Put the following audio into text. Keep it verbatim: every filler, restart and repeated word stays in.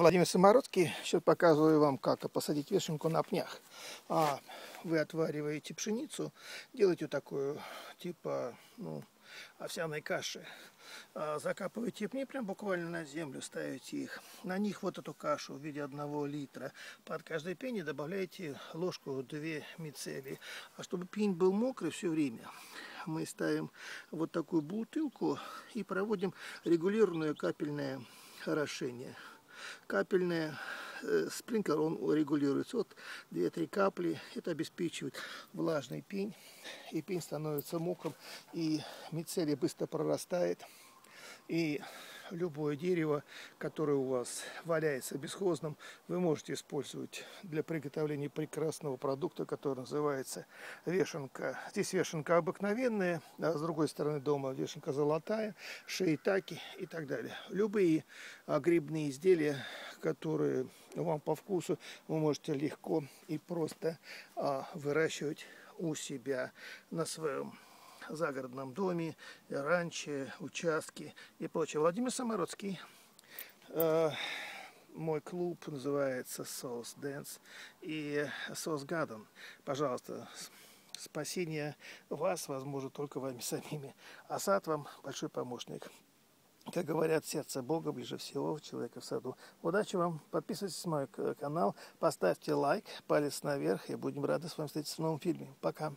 Владимир Самородский. Сейчас показываю вам, как посадить вешенку на пнях. Вы отвариваете пшеницу, делаете такую, типа, ну, овсяной каши. Закапываете пни прям буквально на землю, ставите их. На них вот эту кашу в виде одного литра. Под каждой пени добавляете ложку две мицелии. А чтобы пень был мокрый все время, мы ставим вот такую бутылку и проводим регулярное капельное орошение. Капельное, э, спринклер, он регулируется. Вот две-три капли. Это обеспечивает влажный пень. И пень становится мокрым. И мицелий быстро прорастает. И любое дерево, которое у вас валяется бесхозным, вы можете использовать для приготовления прекрасного продукта, который называется вешенка. Здесь вешенка обыкновенная, а с другой стороны дома вешенка золотая, шиитаки и так далее. Любые грибные изделия, которые вам по вкусу, вы можете легко и просто выращивать у себя на своем загородном доме, ранче, участки и прочее. Владимир Самородский. Э, мой клуб называется Sauce Dance и Sauce Garden. Пожалуйста, спасение вас возможно только вами самими. А сад вам большой помощник. Как говорят, сердце Бога ближе всего человека в саду. Удачи вам. Подписывайтесь на мой канал, поставьте лайк, палец наверх, и будем рады с вами встретиться в новом фильме. Пока.